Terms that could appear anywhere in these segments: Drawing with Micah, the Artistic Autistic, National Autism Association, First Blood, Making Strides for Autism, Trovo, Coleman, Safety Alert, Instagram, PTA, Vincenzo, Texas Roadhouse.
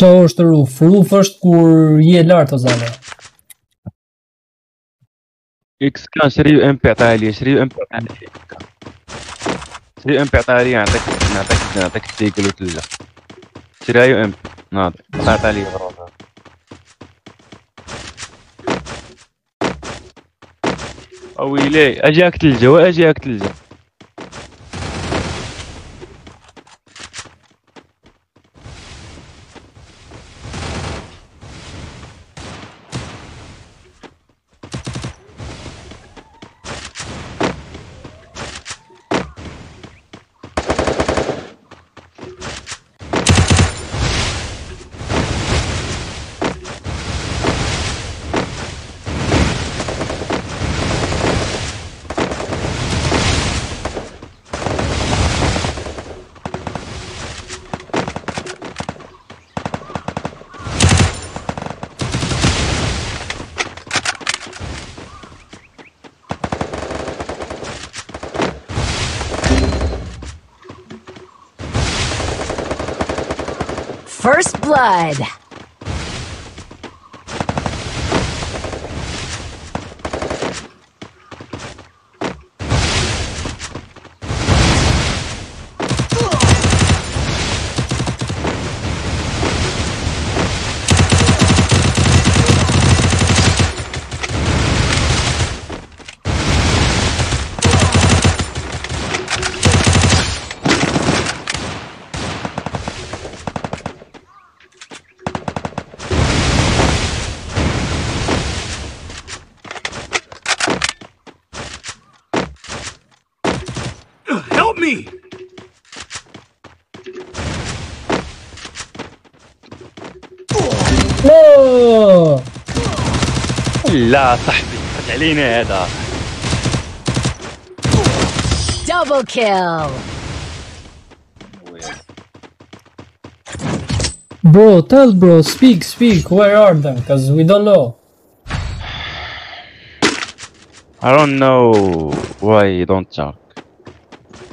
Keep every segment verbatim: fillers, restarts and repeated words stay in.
Qa është roof? Roof është kur je lart o zane. X kanë shëriu M five ali, shëriu M five ali. Shëriu M five ali atë, atë, atë këtë këtu tëla. Shëriu M, na, ta tali rrota. ويلي اجاك ثلجه واجاك ثلجه First Blood. لا لا صاحبي فات علينا هذا دبل كيل برو tell bro speak speak where are them because we don't know I don't know why you don't talk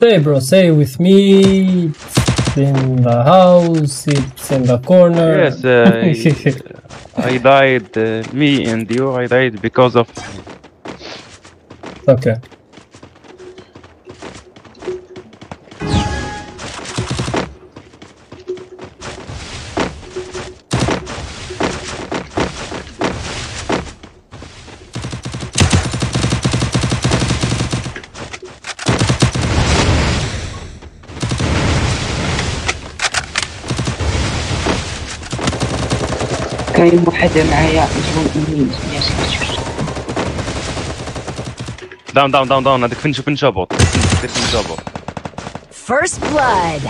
Hey bro say with me in the house, it's in the corner. Yes, uh, I, I died, uh, me and you, I died because of... Okay. كاين واحد معايا مجهول يمين داون داون داون داون هذاك فين شوف نشابط كثير نشابط First Blood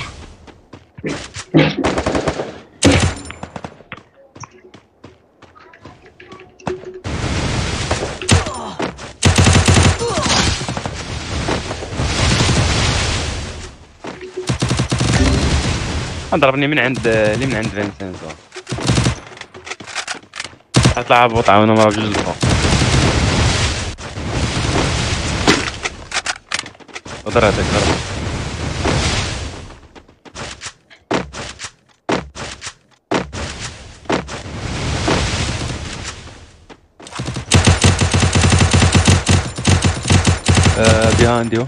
ضربني من عند اللي من عند فينسينزو هطلع بوط عاونه ما بجوز الفوق قدراتك ضربه ااا behind you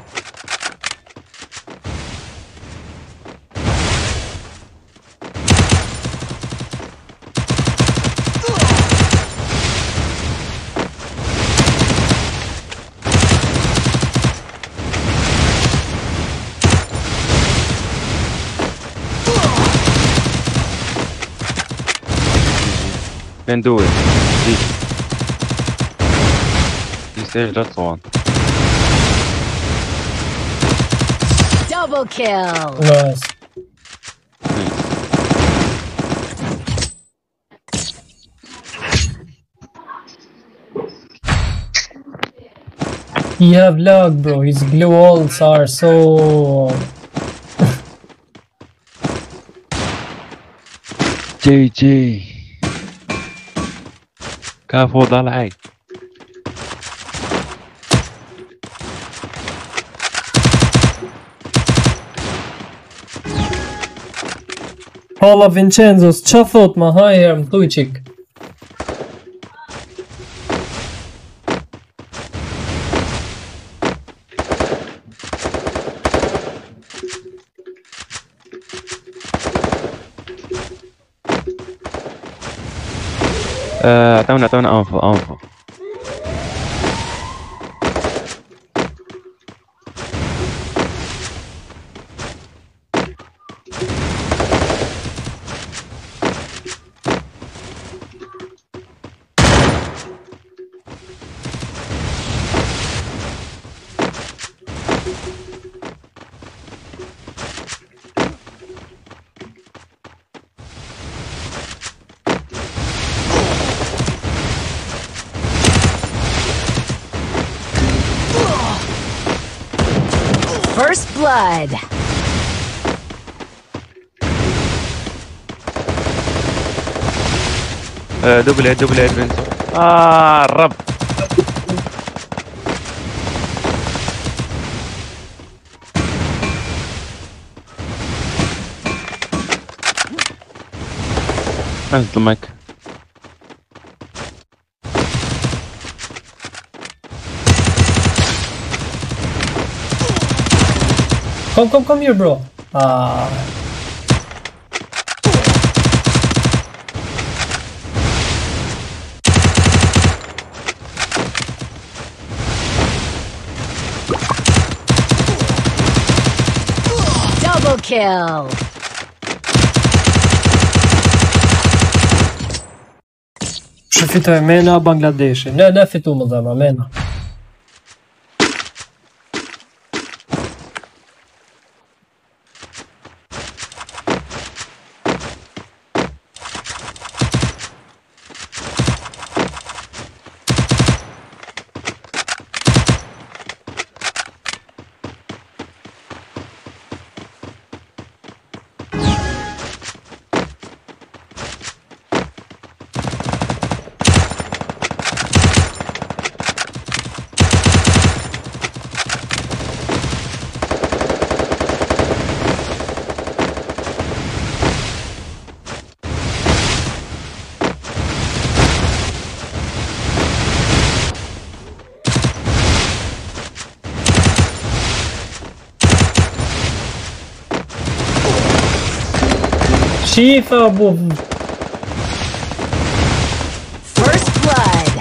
Then do it. You stage that one. Double kill. Nice. You have luck, bro. His glue walls are so. J J. كافو ضل عاي Hala Vincenzo, që thot ma hajher më thuj qik. اعطونا اعطونا انفو انفو First Blood. Uh, double head, double head, Vince. Ah, rub. That's the mic. Come, come, come here, bro. Ah. Double kill. Që fitoj mena Bangladeshi. Ne, ne fitu më dhe ma mena. First Blood.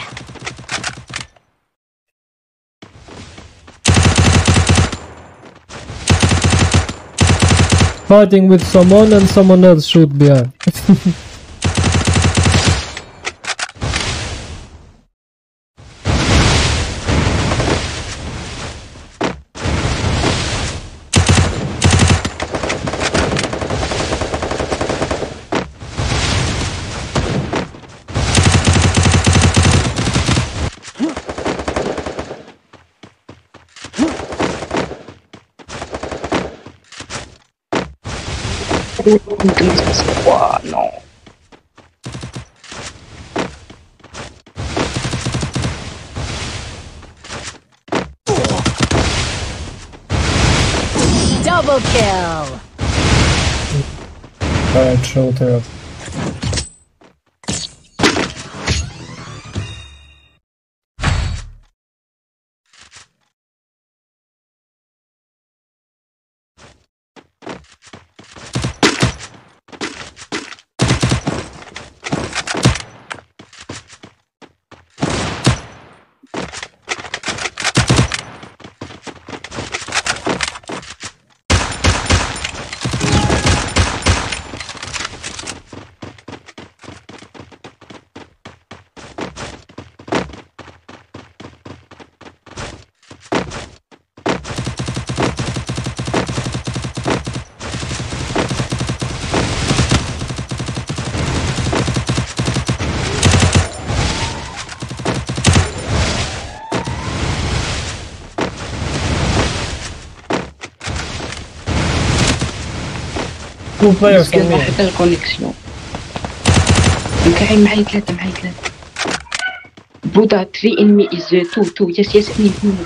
Fighting with someone and someone else shoot behind. Wow, no. Double kill. Alright, shoulder. Two players for me. Buddha, three enemy is uh, two, two. Yes, yes, enemy.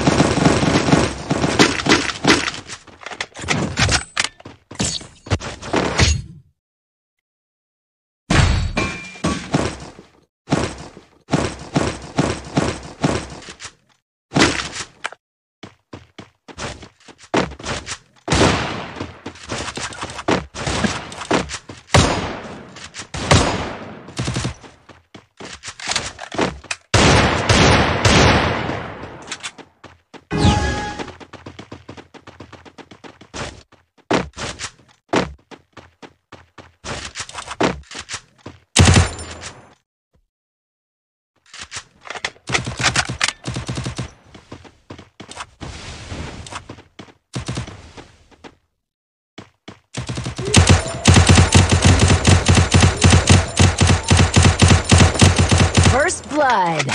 First blood.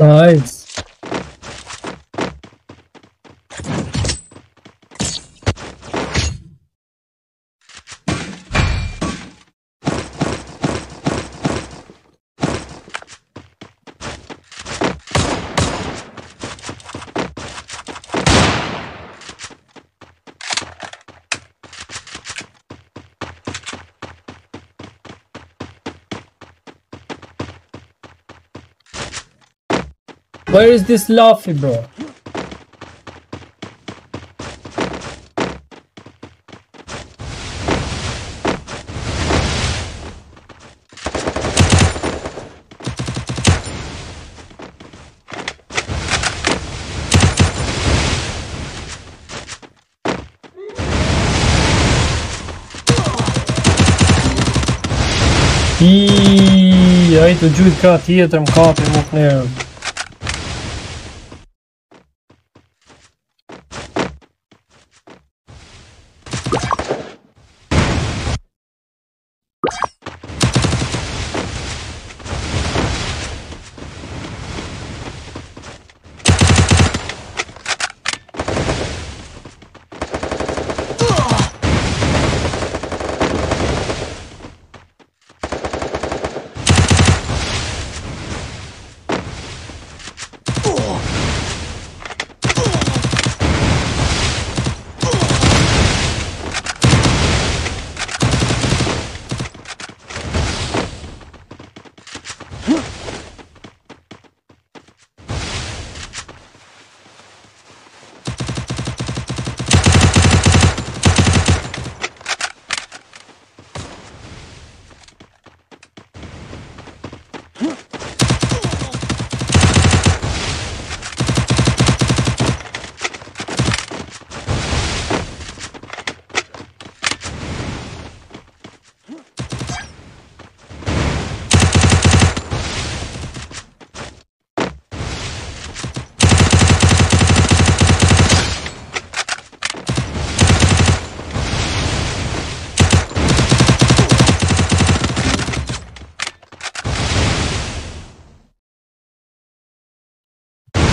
Nice. Where is this Luffy, bro? Iiii, ai të gjujt ka tjetër më kapi më të nërë.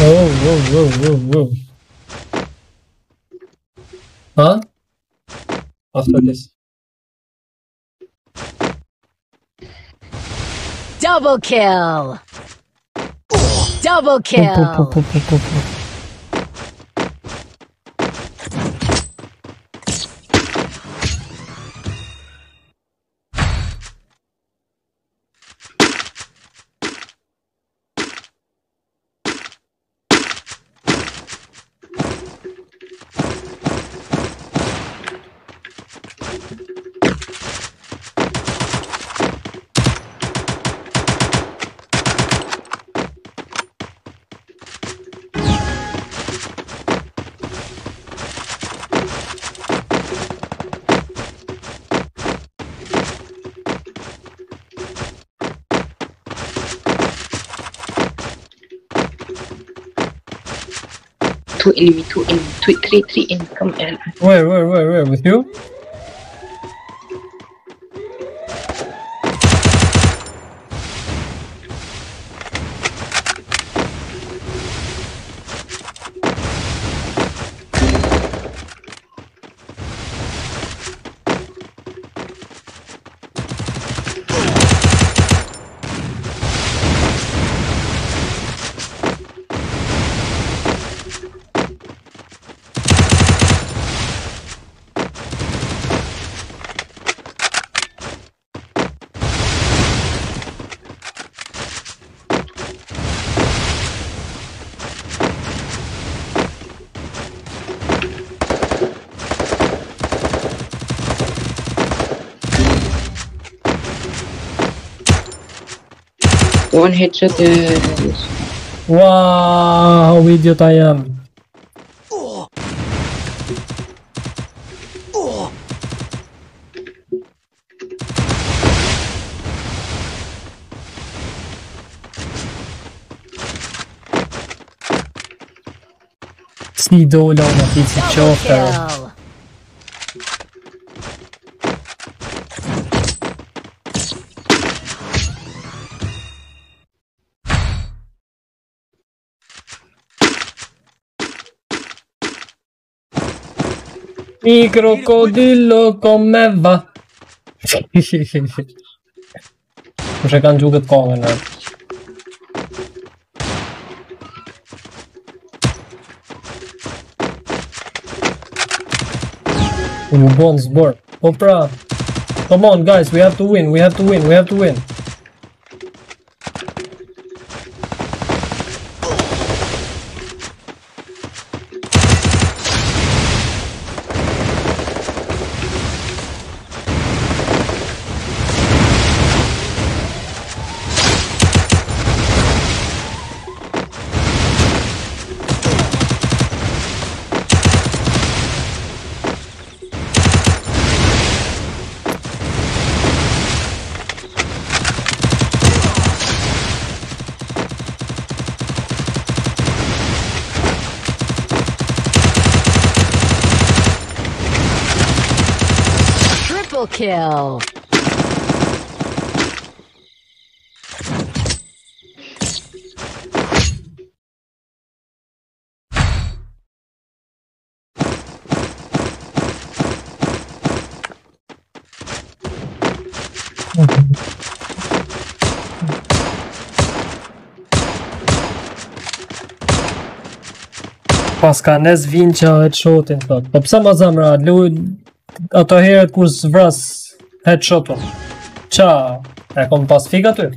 Whoa, whoa, whoa, whoa, whoa. Huh? After this. Double kill! Double kill! two enemy, two enemy, two, three, three enemy, come and... Where, where, where, where, with you? One headshot. Uh, wow, how idiot I am. Oh. Oh. Sni dola na pici čofar. Mi crocodillo come va? Muszę kan jugat kongen na. Uno bones board. Oprah. Come on guys, we have to win. We have to win. We have to win. Kill. Paska ne zvinqa e shotin thot. Po pse ma zamra luj ato herët kur zvras headshot-o. Qa, e kom pas fik aty?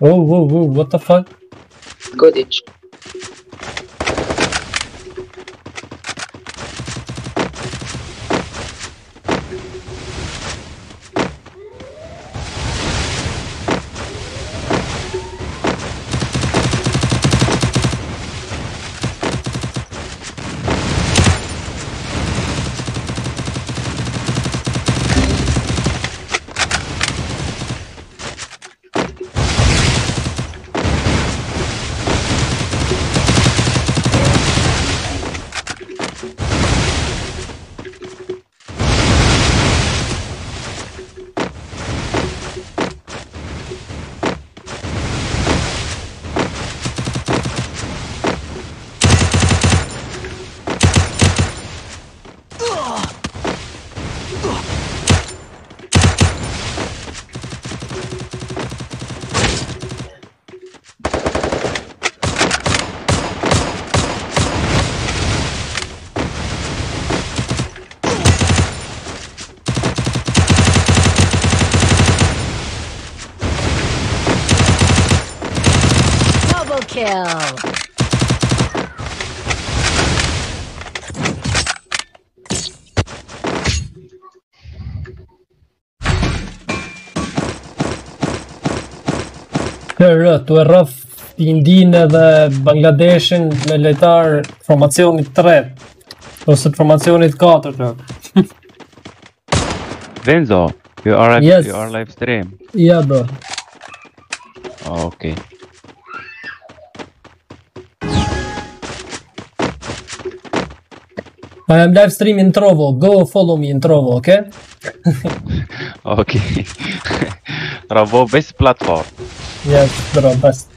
Oh, oh, oh, what the fuck? Good itch. Kill. Kërë, tu e rrëf Indinë dhe Bangladeshin me lojtar formacionit tre ose formacionit katër. Vincenzo, you are live, yes. You are live stream. Yeah, bro. Okay. I am live stream in Trovo. Go follow me in Trovo, okay? Okay. Trovo best platform. Yes, Trovo best.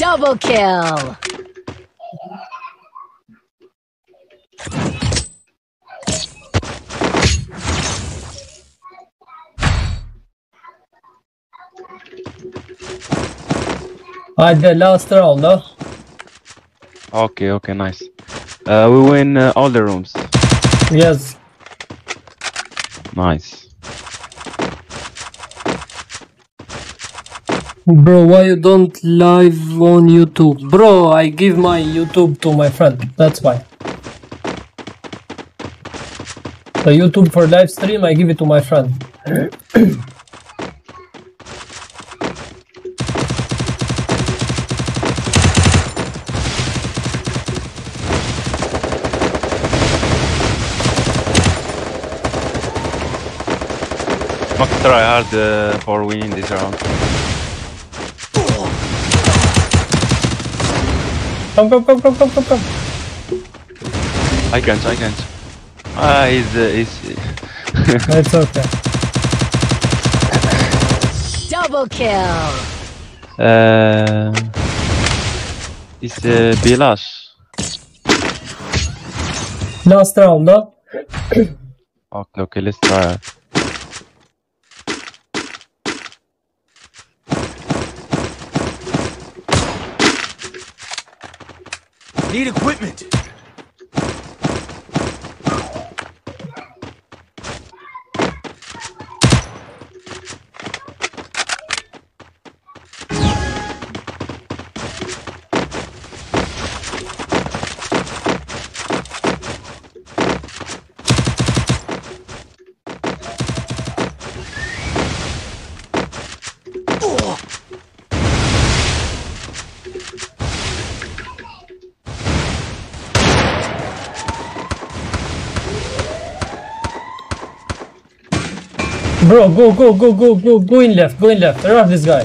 Double kill. Alright, the last round, huh? Okay, okay, nice. Uh, we win uh, all the rooms. Yes. Nice. Bro, why you don't live on YouTube? Bro, I give my YouTube to my friend, that's why. The YouTube for live stream, I give it to my friend. Not try hard uh, for winning this round. Come, come, come, come, come, come, come. I can't, I can't. Ah, he's... Uh, he's... It's okay. Double kill! Uh, it's uh, Bilash. Last round, no? Okay, okay, let's try it. Need equipment. Bro, go, go, go, go, go, go in left, go in left, rush this guy.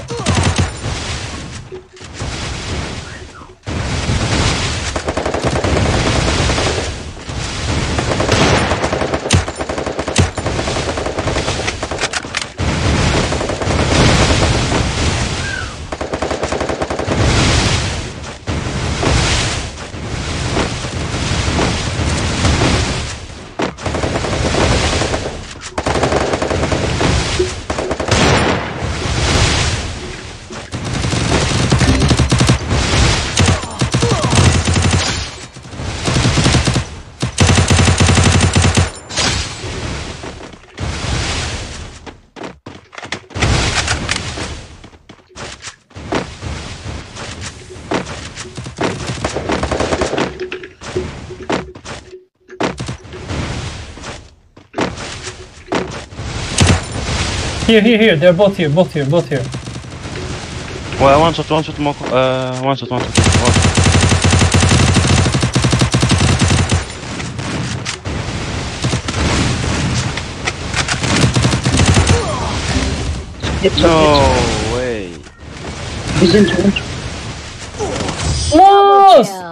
Here, here, here, they're both here, both here, both here. Well, one shot, one shot, more, uh, one shot, one shot, one shot. No way. He's in. Lost!